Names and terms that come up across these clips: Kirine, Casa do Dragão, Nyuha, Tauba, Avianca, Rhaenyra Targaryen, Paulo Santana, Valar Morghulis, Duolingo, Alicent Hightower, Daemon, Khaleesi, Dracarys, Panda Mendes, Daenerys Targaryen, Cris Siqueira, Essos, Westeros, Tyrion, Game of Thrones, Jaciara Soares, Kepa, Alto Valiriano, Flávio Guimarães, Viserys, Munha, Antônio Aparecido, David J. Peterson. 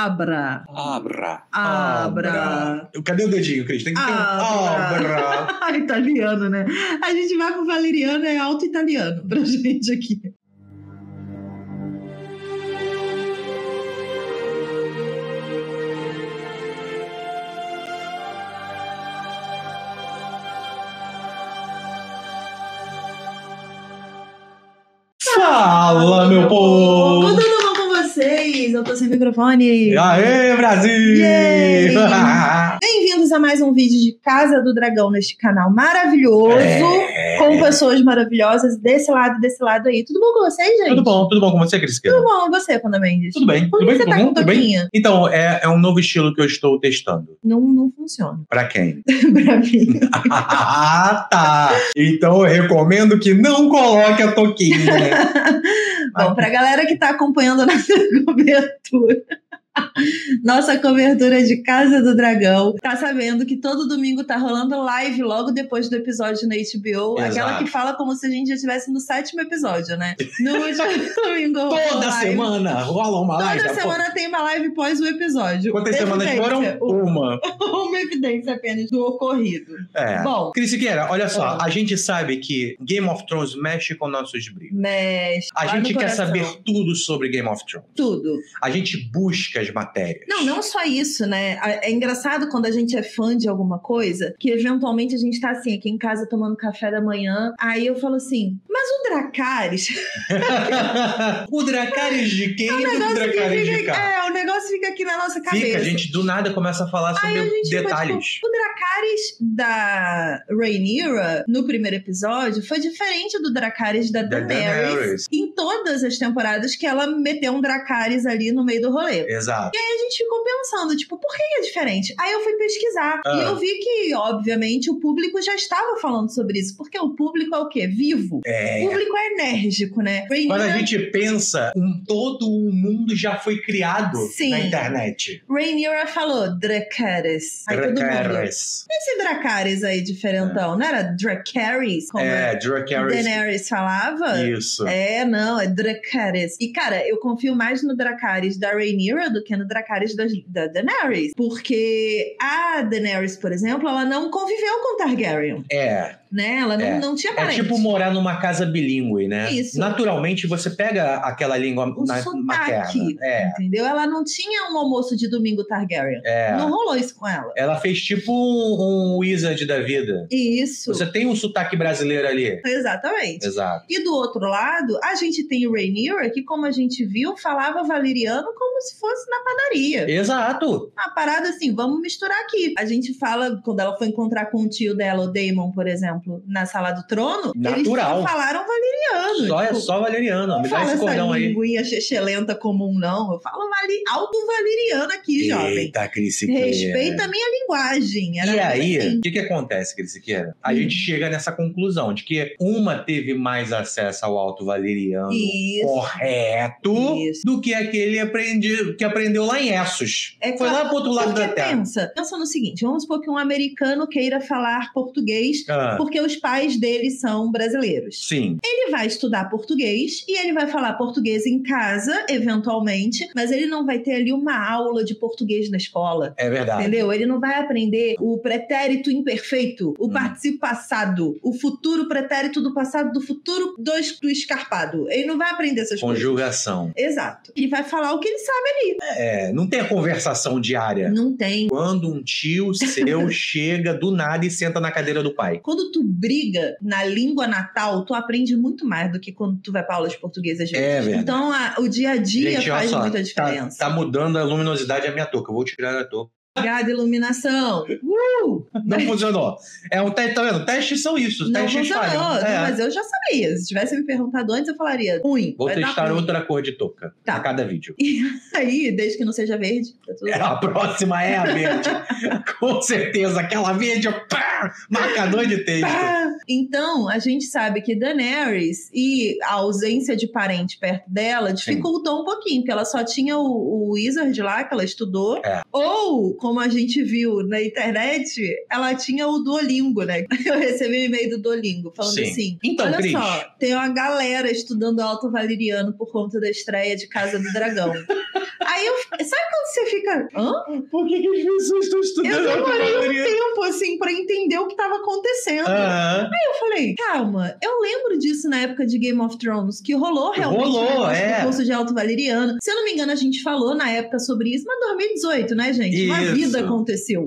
Abra. Abra. Abra. Cadê o dedinho, Cris? Tem que ter um abra. Italiano, né? A gente vai pro valeriano, é alto italiano pra gente aqui. Fala, meu povo! Tudo bom com vocês? Eu tô sem microfone. Aê, Brasil! Yeah. Bem-vindos a mais um vídeo de Casa do Dragão neste canal maravilhoso, com pessoas maravilhosas desse lado aí. Tudo bom com vocês, gente? Tudo bom com você, Cris? Tudo bom com você, Panda Mendes? Tudo bem. Por que você tá com toquinha? Então, é um novo estilo que eu estou testando. Não funciona. Pra quem? Pra mim. Ah, tá. Então, eu recomendo que não coloque a toquinha. Bom, pra galera que tá acompanhando a nossa cobertura. Nossa cobertura de Casa do Dragão. Tá sabendo que todo domingo tá rolando live logo depois do episódio na HBO. Exato. Aquela que fala como se a gente já estivesse no 7º episódio, né? No último domingo. Toda semana rola uma live. Toda semana tem uma live pós o episódio. Quantas semanas foram? Uma. Uma evidência apenas do ocorrido. Bom, Cris Siqueira, olha só. A gente sabe que Game of Thrones mexe com nossos brilhos. Mexe. A gente quer saber tudo sobre Game of Thrones. Tudo. A gente busca matérias. Não só isso, né? É engraçado quando a gente é fã de alguma coisa, que eventualmente a gente tá assim, aqui em casa tomando café da manhã, aí eu falo assim, mas o Dracarys... O Dracarys de quem? O Dracarys de cá. O negócio fica aqui na nossa cabeça. Fica, a gente do nada começa a falar sobre detalhes. O Dracarys da Rhaenyra, no primeiro episódio, foi diferente do Dracarys da Daenerys. Em todas as temporadas que ela meteu um Dracarys ali no meio do rolê. Exato. E aí a gente ficou pensando, tipo, por que é diferente? Aí eu fui pesquisar. E eu vi que, obviamente, o público já estava falando sobre isso. Porque o público é o quê? Vivo. O público é enérgico, né? Quando a gente pensa, todo o mundo já foi criado na internet. Rhaenyra falou Dracarys. Aí todo mundo... Esse Dracarys aí, diferentão, não era Dracarys? Como Dracarys. Daenerys falava? Isso. É Dracarys. E, cara, eu confio mais no Dracarys da Rhaenyra do que no Dracarys da Daenerys. Porque a Daenerys, por exemplo, ela não conviveu com Targaryen. Né? Ela não tinha parente. É tipo morar numa casa bilíngue, né? Isso. Naturalmente, você pega aquela língua materna. Entendeu? Ela não tinha um almoço de domingo Targaryen. Não rolou isso com ela. Ela fez tipo um wizard da vida. Isso. Você tem um sotaque brasileiro ali. Exatamente. Exato. E do outro lado, a gente tem o Rhaenyra, que como a gente viu, falava valeriano como se fosse na padaria. Exato. Uma parada assim, vamos misturar aqui. A gente fala, quando ela foi encontrar com o tio dela, o Daemon, por exemplo, na Sala do Trono, eles falaram valeriano. Só valeriano. Não fala essa linguinha chechelenta comum, não. Eu falo alto valeriano aqui, jovem. Eita, Cris Siqueira. Respeita a minha linguagem. E aí, o que acontece, Cris Siqueira? A gente chega nessa conclusão de que uma teve mais acesso ao alto valeriano correto do que aquele que aprendeu lá em Essos. Foi lá pro outro lado da terra. Pensa no seguinte, vamos supor que um americano queira falar português porque os pais dele são brasileiros. Sim. Ele vai estudar português e ele vai falar português em casa, eventualmente, mas ele não vai ter ali uma aula de português na escola. É verdade. Entendeu? Ele não vai aprender o pretérito imperfeito, o particípio passado, o futuro pretérito do passado, do futuro do escarpado. Ele não vai aprender essas coisas. Conjugação. Exato. Ele vai falar o que ele sabe ali. Não tem a conversação diária. Não tem. Quando um tio seu chega do nada e senta na cadeira do pai. Quando tu briga na língua natal, tu aprende muito mais do que quando tu vai pra aula de português às vezes. Então, o dia a dia faz muita diferença. Tá mudando a luminosidade da minha touca. Eu vou tirar a touca. Obrigada, iluminação. Não funcionou. É um teste, tá vendo? Testes são isso. Não testes funcionou, mas eu já sabia. Se tivesse me perguntado antes, eu falaria ruim. Vou testar outra cor de touca a cada vídeo. E aí, desde que não seja verde, tá tudo bem. A próxima é a verde. Com certeza, aquela verde, pá, marcador de texto. Pá. Então, a gente sabe que Daenerys e a ausência de parente perto dela dificultou um pouquinho, porque ela só tinha o Wizard lá, que ela estudou. Ou, como a gente viu na internet, ela tinha o Duolingo, né? Eu recebi um e-mail do Duolingo falando assim, então, olha Cris, só, tem uma galera estudando alto valeriano por conta da estreia de Casa do Dragão. Aí eu... Sabe quando você fica... Hã? Por que as pessoas estão estudando? Eu demorei um tempo, assim, pra entender o que tava acontecendo. Aí eu falei, calma, eu lembro disso na época de Game of Thrones, que rolou realmente o curso de Alto Valiriano. Se eu não me engano, a gente falou na época sobre isso, mas 2018, né, gente? Isso. Uma vida aconteceu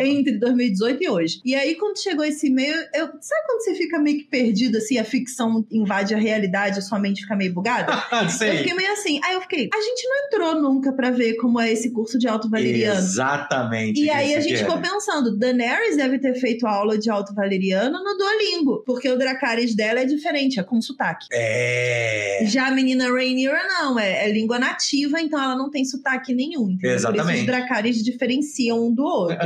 entre 2018 e hoje. E aí, quando chegou esse e-mail, eu... Sabe quando você fica meio que perdido, assim, a ficção invade a realidade, a sua mente fica meio bugada? Eu fiquei meio assim. Aí eu fiquei, a gente não entrou nunca pra ver como é esse curso de Alto Valiriano. Exatamente. E aí a gente ficou pensando, Daenerys deve ter feito a aula de Alto Valiriano no Duolingo, porque o Dracarys dela é diferente, é com sotaque. É. Já a menina Rhaenyra não, é língua nativa, então ela não tem sotaque nenhum. Entendeu? Exatamente. Por isso os Dracarys diferenciam um do outro.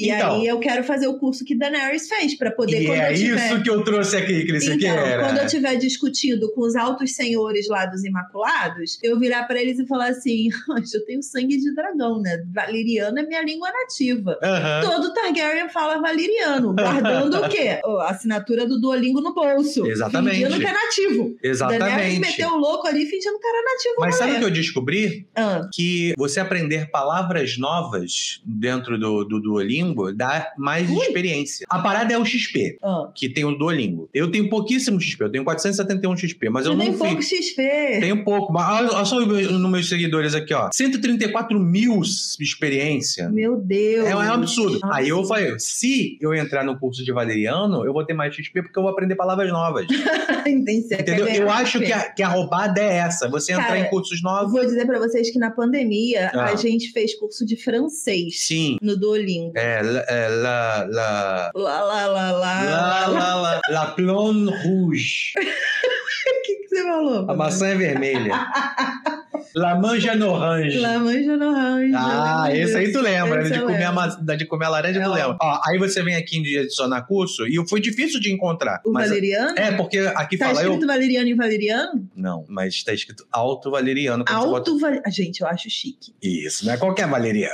E então, aí eu quero fazer o curso que Daenerys fez, pra poder... E é isso que eu trouxe aqui, Cris. Então, quando eu tiver discutido com os altos senhores lá dos Imaculados, eu virar pra eles e falar assim, eu tenho sangue de dragão, né? Valiriano é minha língua nativa. Todo Targaryen fala valiriano, guardando o quê? A assinatura do Duolingo no bolso. Exatamente. Fingindo que é nativo. Exatamente. Daenerys meteu o louco ali fingindo que era nativo. Mas sabe o que eu descobri? Que você aprender palavras novas dentro do Duolingo dá mais experiência. A parada é o XP, que tem o Duolingo. Eu tenho pouquíssimo XP, eu tenho 471 XP, mas eu não fiz. Tem pouco XP. Tem pouco. Olha só nos meus seguidores aqui, ó. 134 mil experiência. Meu Deus. É um absurdo. Nossa. Aí eu falei, se eu entrar no curso de Valeriano, eu vou ter mais XP porque eu vou aprender palavras novas. Entendi. Entendeu? Eu acho que a roubada é essa. Você entrar em cursos novos. Vou dizer pra vocês que na pandemia a gente fez curso de francês. Sim. No Duolingo. La Plone Rouge. O que você falou? A maçã é vermelha. La manja no orange. La manja no orange. Esse aí tu lembra. De comer a laranja tu lembra. Ó, aí você vem aqui em adicionar curso e foi difícil de encontrar. O valeriano? É, porque aqui tá fala... Tá escrito valeriano em valeriano? Não, mas tá escrito alto valeriano. Alto valeriano. Gente, eu acho chique. Isso, não é qualquer valeriano.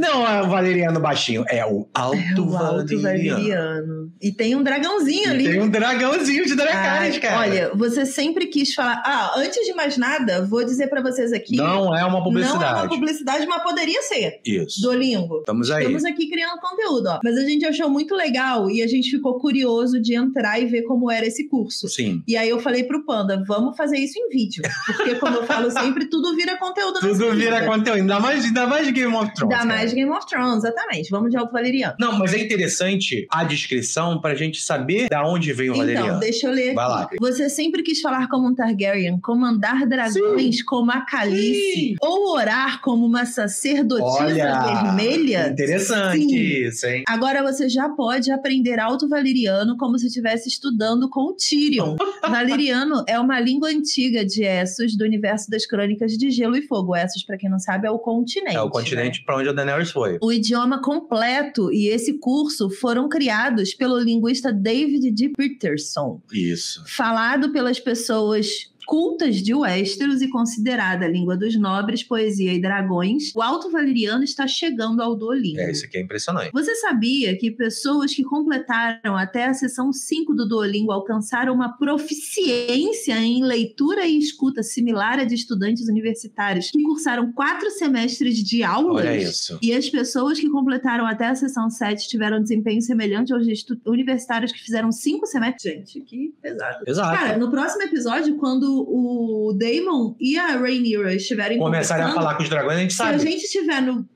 Não é o valeriano baixinho, é o alto valeriano. E tem um dragãozinho ali. Tem um dragãozinho de Dracarys, cara. Olha, você sempre quis falar... antes de mais nada, vou dizer pra vocês aqui. Não é uma publicidade. Não é uma publicidade, mas poderia ser. Isso. Duolingo. Estamos aí. Estamos aqui criando conteúdo, ó. Mas a gente achou muito legal e a gente ficou curioso de entrar e ver como era esse curso. Sim. E aí eu falei pro Panda, vamos fazer isso em vídeo. Porque, como eu falo sempre, tudo vira conteúdo. Tudo vira conteúdo. Ainda mais Game of Thrones. Ainda mais Game of Thrones, exatamente. Vamos de Alto Valiriano. Não, mas é interessante a descrição pra gente saber da onde vem o Valeriano. Então, deixa eu ler. Vai lá. Você sempre quis falar como um Targaryen, comandar dragões, como a Khaleesi, ou orar como uma sacerdotisa vermelha. Interessante isso, hein? Agora você já pode aprender Alto Valiriano como se estivesse estudando com o Tyrion. Valiriano é uma língua antiga de Essos, do universo das crônicas de Gelo e Fogo. Essos, pra quem não sabe, é o continente. É o continente, né? Pra onde a Daenerys foi. O idioma completo e esse curso foram criados pelo linguista David J. Peterson. Isso. Falado pelas pessoas cultas de Westeros e considerada a língua dos nobres, poesia e dragões, o Alto Valiriano está chegando ao Duolingo. Isso aqui é impressionante. Você sabia que pessoas que completaram até a sessão 5 do Duolingo alcançaram uma proficiência em leitura e escuta similar a de estudantes universitários que cursaram 4 semestres de aulas? Olha isso. E as pessoas que completaram até a sessão 7 tiveram desempenho semelhante aos universitários que fizeram 5 semestres. Gente, que pesado. Exato. Cara, no próximo episódio, quando o Daemon e a Rhaenyra estiverem começarem a falar com os dragões, a gente sabe. Se a gente estiver no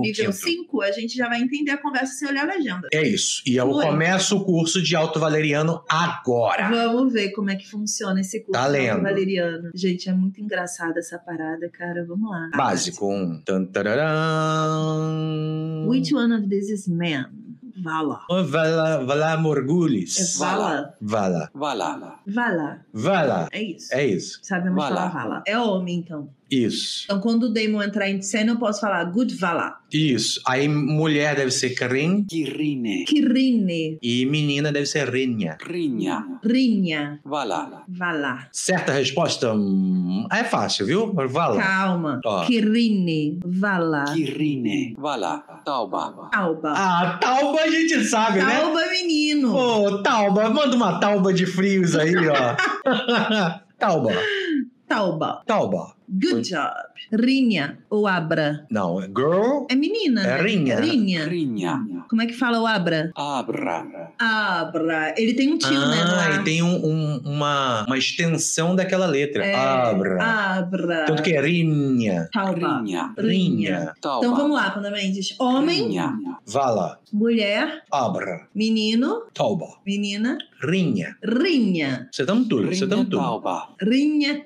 nível 5, a gente já vai entender a conversa sem olhar a legenda. É isso. E eu começo o curso de Alto Valiriano agora. Vamos ver como é que funciona esse curso de Alto Valiriano. Gente, é muito engraçada essa parada, cara. Vamos lá. Básico 1. Which one of these is man? Valar. Valar Morghulis. É Valar. Valar. Valar. Valar. Valar. É isso. É isso. Sabemos falar Valar. É homem, então. Isso. Então, quando o Daemon entrar em cena, eu posso falar Good Valar. Isso. Aí, mulher deve ser Kirin. Kirine. Kirine. E menina deve ser Rinha. Rinha. Rinha. Valar. Valar. Certa resposta? É fácil, viu? Valar. Calma. Ó. Kirine. Valar. Kirine. Valar. Tauba. Tauba. Tauba a gente sabe, né? Tauba, menino. Ô, Tauba. Manda uma tauba de frios aí, ó. Tauba. Tauba. Tauba. Good job. Rinha ou Abra? Não, girl... É menina, né? É Rinha. Rinha. Como é que fala o Abra? Abra. Ele tem um tio, né? Ah, ele tem uma extensão daquela letra. É. Abra. Tanto que é Rinha. Rinha. Então vamos lá, Panda Mendes. Homem... Rinha. Vala. Mulher... Abra. Menino... Tauba. Menina... Rinha. Você tá tudo. Rinha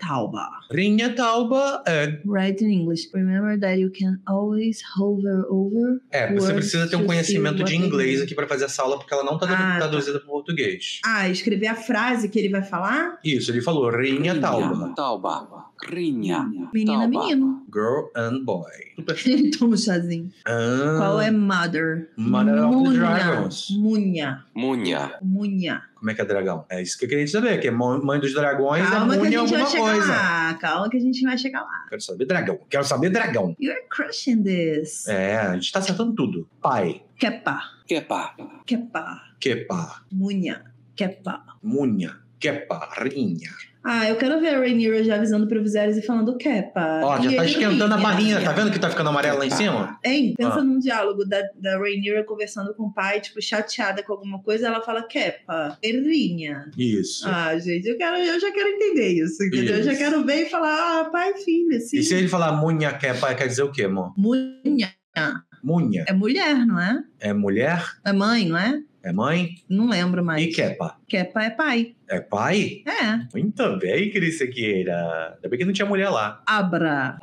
Tauba é... Right in English. Remember that you can always hover over... É, você precisa ter um conhecimento de inglês aqui pra fazer essa aula, porque ela não tá traduzida pro português. Ah, escrever a frase que ele vai falar? Isso, ele falou Rinha Tauba. Rinha. Menina, menino. Girl and boy. Ele toma um chazinho. Qual é mother? Mother of the Dragons. Munha. Como é que é dragão? É isso que eu queria saber, que é mãe dos dragões, calma, é munha alguma coisa. Calma que a gente vai chegar lá. Quero saber dragão. You're crushing this. É, a gente tá acertando tudo. Pai. Kepa. Munha. Kepa. Rinha. Ah, eu quero ver a Rhaenyra já avisando pro Viserys e falando Kepa. Ó, já tá esquentando a barrinha, tá vendo que tá ficando amarelo lá em cima? Hein, pensa num diálogo da Rhaenyra conversando com o pai, tipo, chateada com alguma coisa, ela fala Kepa, Rinha. Isso. Ah, gente, eu já quero entender isso, entendeu? Eu já quero ver e falar, pai, filha, sim. E se ele falar Munha, Kepa, quer dizer o quê, amor? Munha. É mulher, não é? É mulher? É mãe, não é? É mãe? Não lembro mais. E Kepa? Kepa é pai. É pai? É. Muito bem, Cris Sequeira. Ainda bem que não tinha mulher lá. Abra.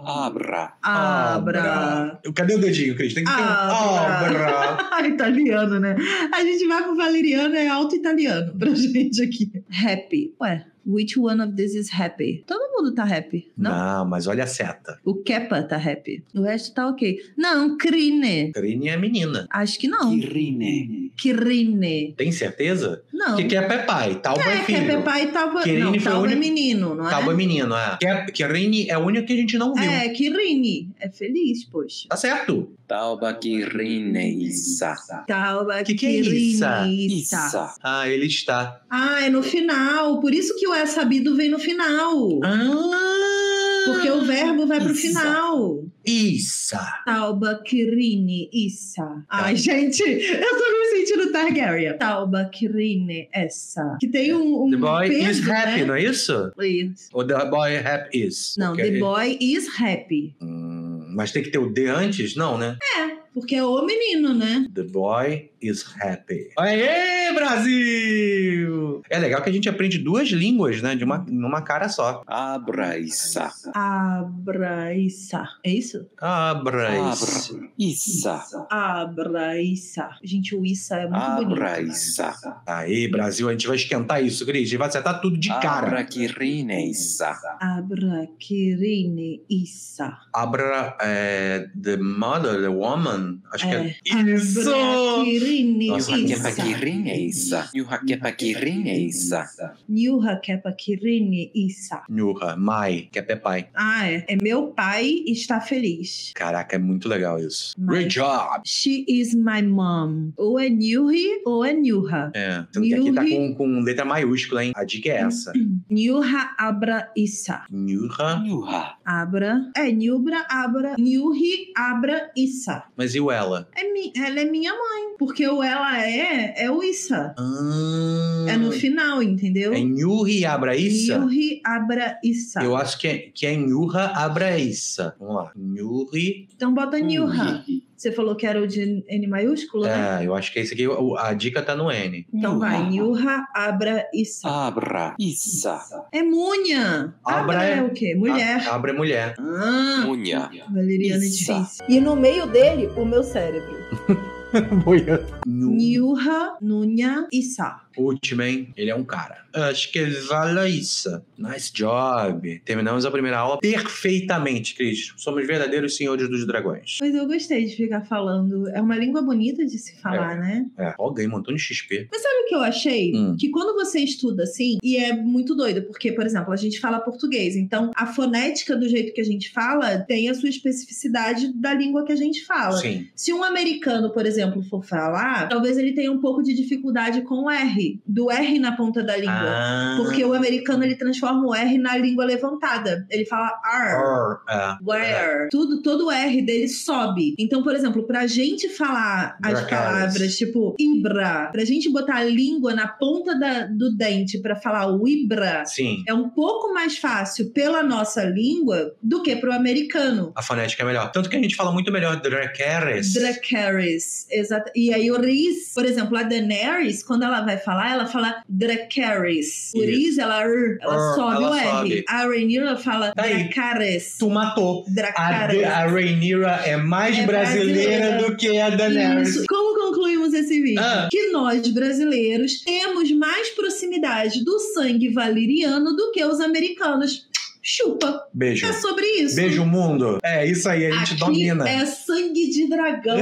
Cadê o dedinho, Cris? Tem que ter um Abra. Italiano, né? A gente vai pro valiriano, é alto italiano pra gente aqui. Happy. Ué, which one of this is happy? Todo mundo tá happy, não? Não, mas olha a seta. O Kepa tá happy. O resto tá ok. Não, Krine. Krine é menina. Acho que não. Krine. Tem certeza? Não. Que Kepa é pai, tal é filho. Que é papai e Tauba... Não, Tauba é menino, não é? Tauba é menino, é. Que Rini é o único que a gente não viu. É, que Rini. É feliz, poxa. Tá certo. Tauba que Rini Issa. Tauba que é Issa. Ah, ele está. Ah, é no final. Por isso que o é sabido vem no final. Porque o verbo vai pro final. Issa. Tauba Kirini Issa. Ai, gente, eu tô me sentindo Targaryen. Tauba Kirini Essa. Que tem um The boy peso, is happy, né? Não é isso? Isso. Ou the boy happy is. Não, okay. The boy is happy. Mas tem que ter o D antes? Não, né? É. Porque é o menino, né? The boy is happy. Aê, Brasil! É legal que a gente aprende duas línguas, né? Numa cara só. Abra-issa. É isso? Abra-issa. Gente, o issa é muito bonito. Abra-issa. Aê, Brasil, a gente vai esquentar isso, Cris. A gente vai acertar tudo de cara. Abra-kirine-issa. Abra-kirine-issa. Abra, the mother, the woman. Acho que é isso! Nossa, Nyuha Kepa Kirini Issa. Nyuha, Mai, Kepa é pai. Ah, é. É meu pai está feliz. Caraca, é muito legal isso. Great job! She is my mom. Ou é Nyuhi ou é Nyuha. É. Então aqui tá com letra maiúscula, hein? A dica é essa. Nyuha Abra Issa. Nyuha. Abra. É, Nyubra Abra. Nyuhi Abra Issa. Mas e o ela? Ela é minha mãe. Porque o ela é o Issa. É no final, entendeu? É Nyuhi Abra Issa? Nyuhi Abra Issa. Eu acho que é Nyuha Abra Issa. Vamos lá. Nyuhi. Então bota Nyuha. Você falou que era o de N maiúsculo, né? É, eu acho que esse aqui, a dica tá no N. Então vai, Nyuha Abra Issa. É Munha. Abra é o quê? Mulher. Abra é mulher. Munha. Valeriano é difícil. E no meio dele, o meu cérebro. Nyuha Nunha Issa. Último, hein? Ele é um cara. Acho que vale isso. Nice job. Terminamos a primeira aula perfeitamente, Cris. Somos verdadeiros senhores dos dragões. Mas eu gostei de ficar falando. É uma língua bonita de se falar, né? É. Ó, ganhei um montão de XP. Mas sabe o que eu achei? Que quando você estuda assim, e é muito doido, porque, por exemplo, a gente fala português. Então, a fonética do jeito que a gente fala tem a sua especificidade da língua que a gente fala. Sim. Se um americano, por exemplo, for falar, talvez ele tenha um pouco de dificuldade com o R. R, do R na ponta da língua. Ah. Porque o americano, ele transforma o R na língua levantada. Ele fala R, where. Tudo, todo o R dele sobe. Então, por exemplo, pra gente falar as palavras, tipo Ibra, pra gente botar a língua na ponta do dente pra falar o Ibra, sim, é um pouco mais fácil pela nossa língua do que pro americano. A fonética é melhor. Tanto que a gente fala muito melhor Dracarys. Dracarys, exato. E aí o Riz, por exemplo, a Daenerys, quando ela vai falar, ela fala Dracarys. O Riz, ela sobe ela o R. Sobe. A Rhaenyra fala Dracarys. Tu matou. Dracarys. A Rhaenyra é mais brasileira do que a Daenerys. Isso. Como concluímos esse vídeo? Que nós, brasileiros, temos mais proximidade do sangue valiriano do que os americanos. Chupa. Beijo. É sobre isso. Beijo, mundo. É isso aí, a gente aqui domina. É sangue de dragão.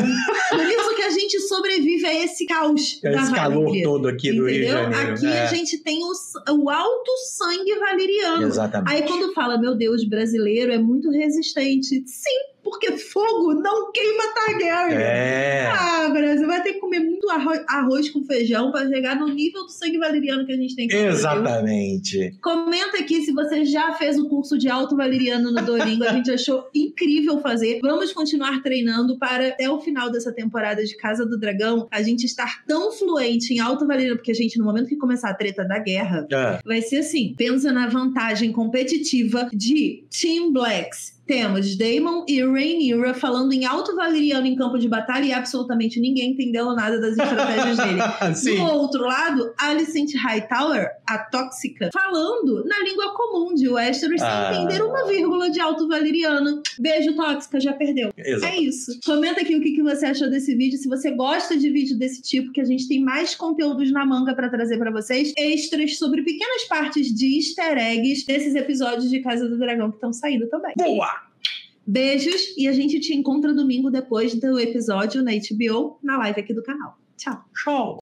Por isso que a gente sobrevive a esse caos. É esse calor todo aqui, entendeu? Do Rio de Janeiro. Aqui a gente tem o alto sangue valiriano. Exatamente. Aí quando fala, meu Deus, brasileiro é muito resistente. Sim. Porque fogo não queima Targaryen. É. Ah, Brasil, vai ter que comer muito arroz com feijão pra chegar no nível do sangue valiriano que a gente tem que comer. Exatamente. Comenta aqui se você já fez o curso de Alto Valiriano no Duolingo. A gente achou incrível fazer. Vamos continuar treinando para até o final dessa temporada de Casa do Dragão, a gente estar tão fluente em Alto Valiriano, porque a gente, no momento que começar a treta da guerra, vai ser assim, pensa na vantagem competitiva de Team Blacks. Temos Daemon e Rhaenyra falando em Alto Valiriano em campo de batalha e absolutamente ninguém entendeu nada das estratégias dele. Do outro lado, Alicent Hightower, a tóxica, falando na língua comum de Westeros sem entender uma vírgula de Alto Valiriano. Beijo, tóxica, já perdeu. Exato. É isso. Comenta aqui o que você achou desse vídeo, se você gosta de vídeo desse tipo, que a gente tem mais conteúdos na manga pra trazer pra vocês, extras sobre pequenas partes de easter eggs desses episódios de Casa do Dragão que estão saindo também. Boa! Beijos e a gente te encontra domingo depois do episódio na HBO, na live aqui do canal. Tchau. Tchau.